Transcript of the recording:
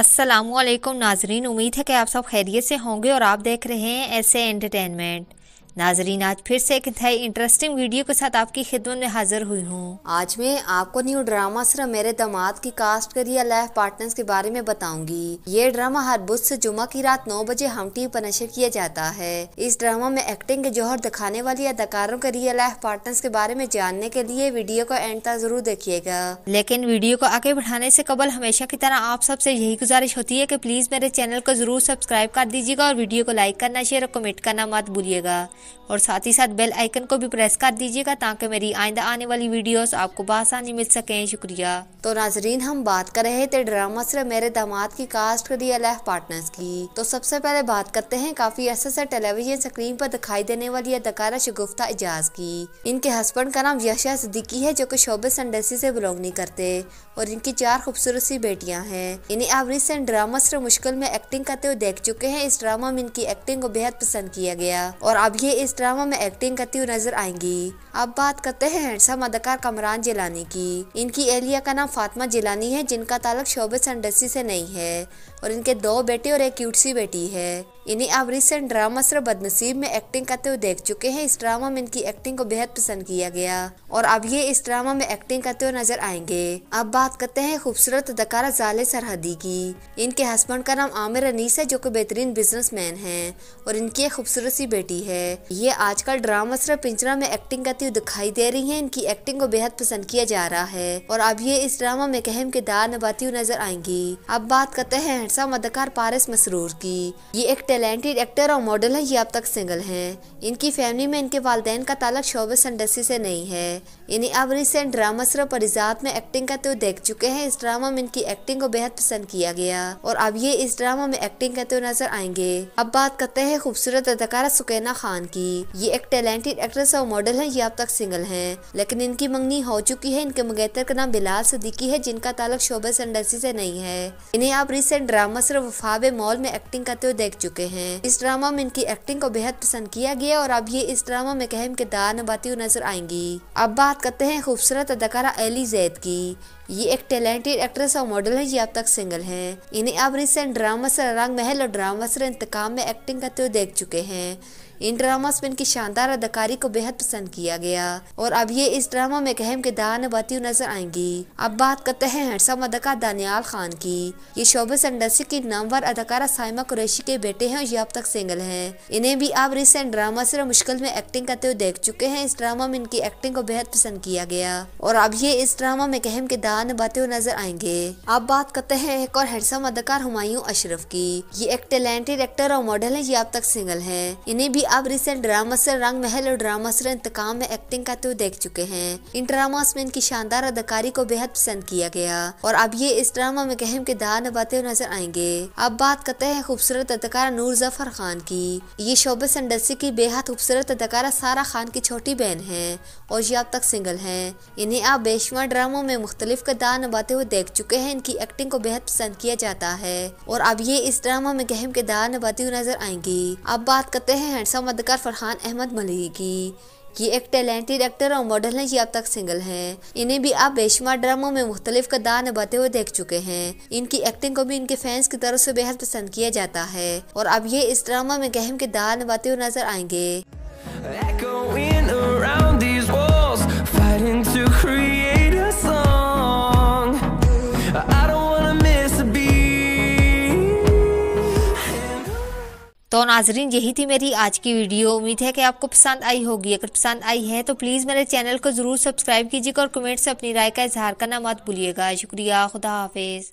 अस्सलामुअलैकुम नाजरीन, उम्मीद है कि आप सब खैरियत से होंगे और आप देख रहे हैं ऐसे एंटरटेनमेंट। नाजरीन, आज फिर से एक नई इंटरेस्टिंग वीडियो के साथ आपकी खिदमत में हाजिर हुई हूँ। आज मैं आपको न्यू ड्रामा सिर्फ मेरे दामाद की कास्ट के रियल लाइफ पार्टनर्स के बारे में बताऊंगी। ये ड्रामा हर बुध से जुमा की रात 9 बजे हम टीवी पर नशर किया जाता है। इस ड्रामा में एक्टिंग के जौहर दिखाने वाली अदाकारों के रियल लाइफ पार्टनर्स के बारे में जानने के लिए वीडियो को एंड तक जरूर देखिएगा। लेकिन वीडियो को आगे बढ़ाने से कबल हमेशा की तरह आप सबसे यही गुजारिश होती है कि प्लीज मेरे चैनल को जरूर सब्सक्राइब कर दीजिएगा और वीडियो को लाइक करना, शेयर और कमेंट करना मत भूलिएगा और साथ ही साथ बेल आइकन को भी प्रेस कर दीजिएगा ताकि मेरी आइंदा आने वाली वीडियोस आपको आसानी मिल सकें। शुक्रिया। तो नाजरीन, हम बात कर रहे थे ड्रामा सिर्फ मेरे दामाद की कास्ट के रियल लाइफ पार्टनर्स की। तो सबसे पहले बात करते हैं काफी अरसे से टेलीविजन स्क्रीन पर दिखाई देने वाली अदाकारा शगुफ्ता एजाज की। इनके हस्बैंड का नाम यशा सिद्दीकी है जो की शोबे संडेसी से बिलोंग नहीं करते और इनकी 4 खूबसूरत सी बेटियां हैं। इन्हें आप रिसेंट ड्रामा सिर्फ मुश्किल में एक्टिंग करते हुए देख चुके हैं। इस ड्रामा में इनकी एक्टिंग को बेहद पसंद किया गया और अब ये इस ड्रामा में एक्टिंग करती हुई नजर आएंगी। अब बात करते हैं हैंडसम अदाकार कमरान जिलानी की। इनकी एहलिया का नाम फातिमा जिलानी है जिनका ताल्लुक शोबे संडसी से नहीं है और इनके 2 बेटे और एक क्यूट सी बेटी है। इन्हें आप रिसेंट ड्रामा सिर्फ बदनसीब में एक्टिंग करते हुए देख चुके हैं। इस ड्रामा में इनकी एक्टिंग को बेहद पसंद किया गया और अब ये इस ड्रामा में एक्टिंग करते हुए नजर आएंगे। अब बात करते हैं खूबसूरत अदाकारा जाले सरहदी की। इनके हस्बैंड का नाम आमिर अनीस है जो कि बेहतरीन बिजनेसमैन हैं और इनकी एक खूबसूरत सी बेटी है। ये आजकल ड्रामा सिर्फ पिंजरा में एक्टिंग करती हुई दिखाई दे रही है। इनकी एक्टिंग को बेहद पसंद किया जा रहा है और अब ये इस ड्रामा में अहम किरदार निभाती हुई नजर आएंगी। अब बात करते हैं हैंडसम अदाकार पारस मसरूर की। ये एक टैलेंटेड एक्टर और मॉडल है। ये अब तक सिंगल हैं। इनकी फैमिली में इनके वालदैन का ताल्लुक शोबे संडसी से नहीं है। इन्हें अब रिसेंट ड्रामा सिर्फ परिजात में एक्टिंग करते हुए देख चुके हैं। इस ड्रामा में इनकी एक्टिंग को बेहद पसंद किया गया और अब ये इस ड्रामा में एक्टिंग करते हुए नजर आएंगे। अब बात करते हैं खूबसूरत अदाकारा सुकैना खान की। ये एक टैलेंटेड एक्ट्रेस और मॉडल है। ये अब तक सिंगल है लेकिन इनकी मंगनी हो चुकी है। इनके मंगेतर का नाम बिलाल सिद्दीकी है जिनका ताल्लुक शोबे संडसी से नहीं है। इन्हें आप रिसेंट ड्रामा सिर्फ वफा बेमोल में एक्टिंग करते हुए देख चुके हैं। इस ड्रामा में इनकी एक्टिंग को बेहद पसंद किया गया और अब ये इस ड्रामा में अहम किरदार निभाती हुई नजर आएंगी। अब बात करते हैं खूबसूरत अदाकारा एली जैद की। ये एक टैलेंटेड एक्ट्रेस और मॉडल है। ये अब तक सिंगल है। इन्हें अब रिसेंट ड्रामा से रंग महल और ड्रामा से इंतकाम में एक्टिंग करते हुए देख चुके हैं। इन ड्रामास में इनकी शानदार अदाकारी को बेहद पसंद किया गया और अब ये इस ड्रामा में अहम किरदार निभाती हुई नजर आएंगी। अब बात करते हैं हैंडसम अदाकार दानियाल खान की। ये शोबे संडसी की नामवर अदाकारा साइमा कुरैशी के बेटे हैं और ये अब तक सिंगल हैं। इन्हें भी आप रिसेंट ड्रामा सिर्फ मुश्किल में एक्टिंग करते हुए देख चुके हैं। इस ड्रामा में इनकी एक्टिंग को बेहद पसंद किया गया और अब ये इस ड्रामा में अहम किरदार निभाते हुए नजर आएंगे। अब बात करते हैं एक और हैंडसम अदाकार हुमायूं अशरफ की। ये एक टैलेंटेड एक्टर और मॉडल है। ये अब तक सिंगल है। इन्हें भी अब रिसेंट ड्रामा से रंग महल और ड्रामा से इंतकाम में एक्टिंग करते हुए देख चुके हैं। इन ड्रामास में इनकी शानदार अदाकारी को बेहद पसंद किया गया और अब ये इस ड्रामा में अहम किरदार निभाते हुए नजर आएंगे। अब बात करते हैं खूबसूरत अदाकारा नूर जफर खान की। ये शोबे संडसी की बेहद खूबसूरत अदाकारा सारा खान की छोटी बहन है और ये अब तक सिंगल है। इन्हें आप बेशुमार ड्रामों में मुख्तलिफ किरदार निभाते हुए देख चुके हैं। इनकी एक्टिंग को बेहद पसंद किया जाता है और अब ये इस ड्रामा में अहम किरदार निभाती हुई नजर आएंगी। अब बात करते हैं हैंडसम अदाकार फरहान अहमद मलही की। ये एक टैलेंटेड एक्टर और मॉडल हैं। ये अब तक सिंगल हैं। इन्हें भी आप बेशुमार ड्रामों में मुख्तलिफ किरदार निभाते हुए देख चुके हैं। इनकी एक्टिंग को भी इनके फैंस की तरफ से बेहद पसंद किया जाता है और अब ये इस ड्रामा में अहम किरदार निभाते हुए नजर आएंगे। तो नाजरीन, यही थी मेरी आज की वीडियो। उम्मीद है कि आपको पसंद आई होगी। अगर पसंद आई है तो प्लीज़ मेरे चैनल को ज़रूर सब्सक्राइब कीजिएगा और कमेंट से अपनी राय का इजहार करना मत भूलिएगा। शुक्रिया। खुदा हाफिज़।